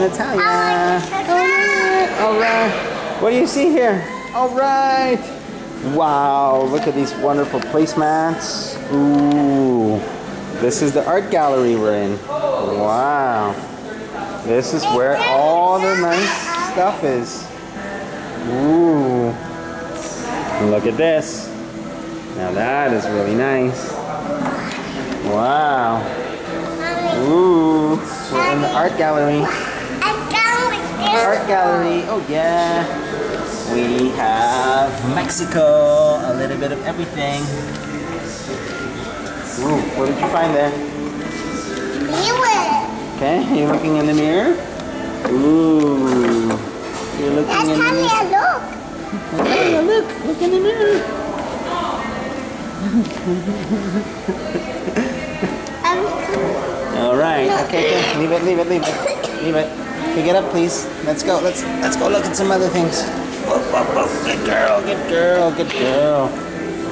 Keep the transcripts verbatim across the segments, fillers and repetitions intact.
Natalia. Alright. Alright. What do you see here? Alright. Wow, look at these wonderful placemats. Ooh. This is the art gallery we're in. Wow. This is where all the nice stuff is. Ooh. Look at this. Now that is really nice. Wow. Ooh. We're in the art gallery. Art gallery. Oh yeah. We have Mexico. A little bit of everything. Ooh. What did you find there? Mirror. Okay. You're looking in the mirror. Ooh. You're looking That's in the mirror. Let's look. Let's look. Look in the mirror. All right. Okay. Okay. Leave it. Leave it. Leave it. Leave it. Okay, get up, please. Let's go. Let's let's go look at some other things. Whoa, whoa, whoa. Good girl. Good girl. Good girl.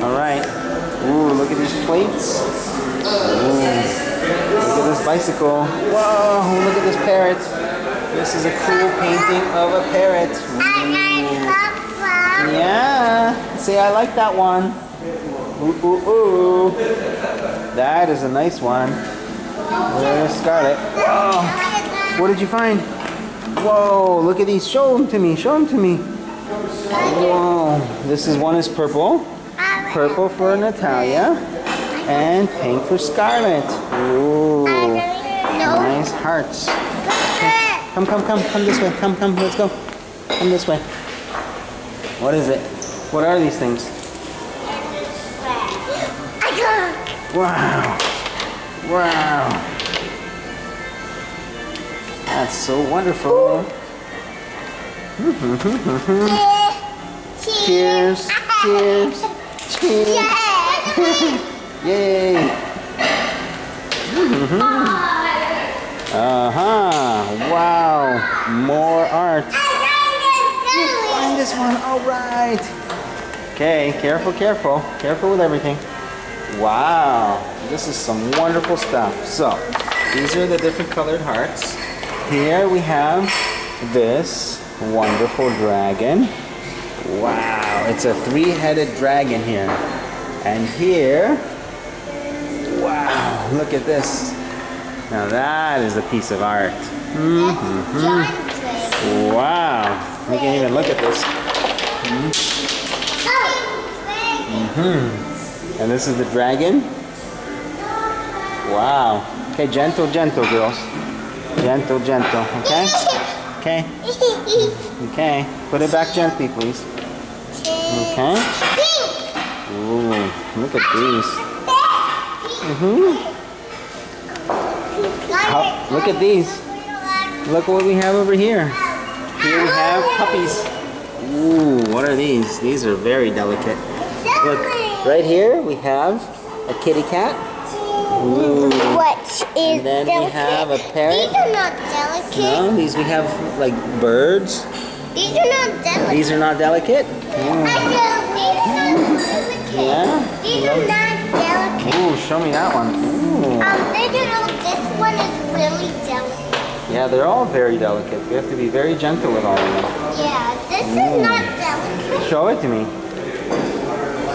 All right. Ooh, look at these plates. Ooh. Look at this bicycle. Whoa! Look at this parrot. This is a cool painting of a parrot. Ooh. Yeah. See, I like that one. Ooh, ooh, ooh. That is a nice one. There's Scarlet. Whoa. What did you find? Whoa, look at these. Show them to me. Show them to me. Whoa. This is one is purple. Purple for Natalia. And pink for Scarlet. Ooh. Nice hearts. Okay. Come, come, come. Come this way. Come, come. Let's go. Come this way. What is it? What are these things? Wow! Wow! That's so wonderful! Cheers! Cheers! Cheers! Yay! Uh-huh! Wow! More art! You find this one! Alright! Okay, careful, careful. Careful with everything. Wow, this is some wonderful stuff. So, these are the different colored hearts. Here we have this wonderful dragon. Wow, it's a three-headed dragon here. And here, wow, look at this. Now that is a piece of art. Mm-hmm. Wow, we can't even look at this. Mm-hmm. And this is the dragon. Wow. Okay, gentle, gentle, girls. Gentle, gentle. Okay? Okay. Okay. Put it back gently, please. Okay. Ooh, look at these. Mm-hmm. Oh, look at these. Look what we have over here. Here we have puppies. Ooh, what are these? These are very delicate. Look. Right here we have a kitty cat. Ooh. What is and then delicate? We have a parrot. These are not delicate. No, these we have like birds. These are not delicate. These are not delicate? Mm. I know, these are not delicate. Yeah? These are not delicate. Ooh, show me that one. Ooh. Um, they don't know this one is really delicate. Yeah, they're all very delicate. We have to be very gentle with all of them. Yeah, this Ooh. Is not delicate. Show it to me.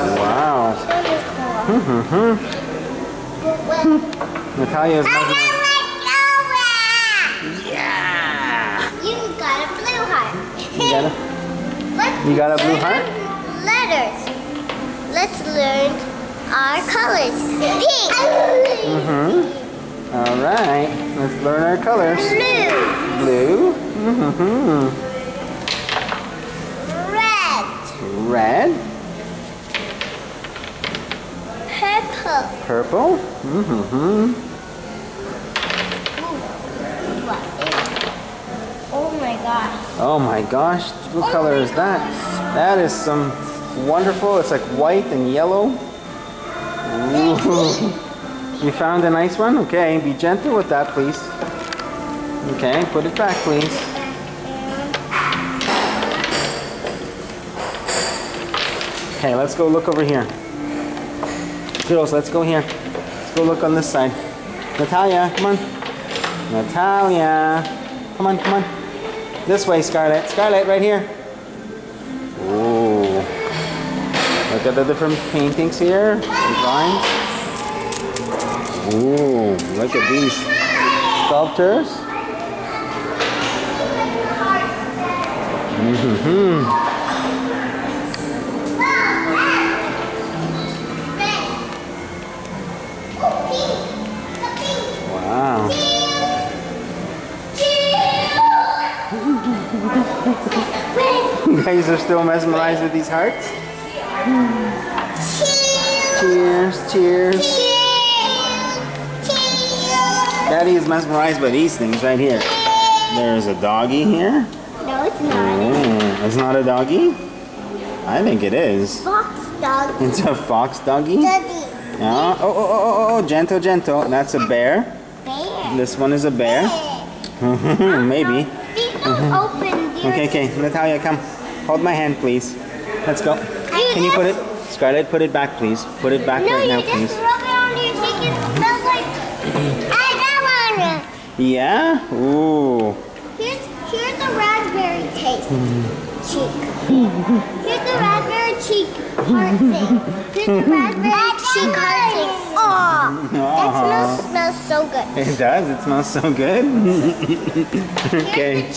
Wow. Mm-hmm. Natalia's making it. Yeah. You got a blue heart. You got a, you got a blue heart? Letters. Let's learn our colors. Pink. Mm-hmm. All right. Let's learn our colors. Blue. Blue. Mm-hmm. Red. Red. Purple. Purple? Mm-hmm. Oh my gosh. Oh my gosh. What oh color is that? Gosh. That is some wonderful. It's like white and yellow. Ooh. You found a nice one? Okay. Be gentle with that, please. Okay. Put it back, please. Okay. Let's go look over here. Girls, let's go here. Let's go look on this side. Natalia, come on. Natalia. Come on, come on. This way, Scarlett. Scarlett, right here. Ooh. Look at the different paintings here. The drawings. Ooh, look at these sculptures. Mm-hmm. You guys are still mesmerized with these hearts? Cheers, cheers. Daddy is mesmerized by these things right here. There's a doggy here. No, it's not. Ooh, it's not a doggy? I think it is. Fox doggy. It's a fox doggy? Doggy. Oh, oh, oh, oh, oh, gentle, gentle. That's a bear. Bear. This one is a bear. bear. Maybe. Open, okay, okay. Natalia, come. Hold my hand, please. Let's go. You Can you put it? Scarlett, put it back, please. Put it back no, right now, please. No, you just rub it on your cheek. It smells like... I got one. Yeah? Ooh. Here's, here's the raspberry taste. Cheek. Here's the raspberry cheek heart thing. Here's the raspberry cheek heart thing. Aww. Aww. That smells, smells so good. It does. It smells so good. Okay.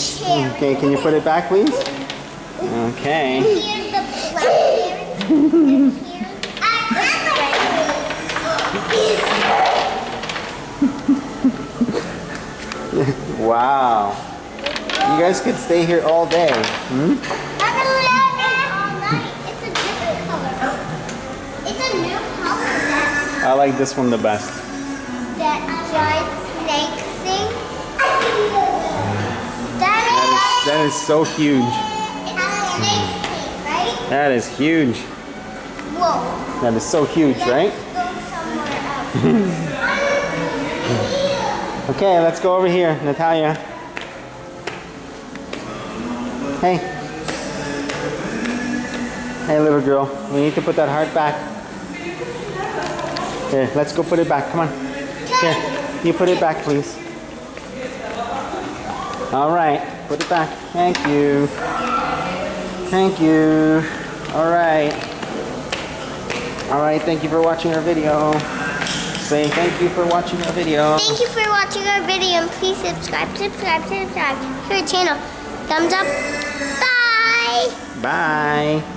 Okay. Can you put it back, please? Okay. Here's the blackberry. Wow. You guys could stay here all day. Hmm? I'm gonna love it all night. It's a different color. It's a new color. I like this one the best. That giant snake thing. That is, that is so huge. It's a snake thing, right? That is huge. Whoa. That is so huge, let's right? Let's go somewhere else. Okay, let's go over here, Natalia. Hey. Hey, little girl. We need to put that heart back. Here, let's go put it back. Come on. Here, you put it back, please. All right, put it back. Thank you. Thank you. All right. All right, thank you for watching our video. Say thank you for watching our video. Thank you for watching our video. And please subscribe, subscribe, subscribe to our channel. Thumbs up. Bye. Bye.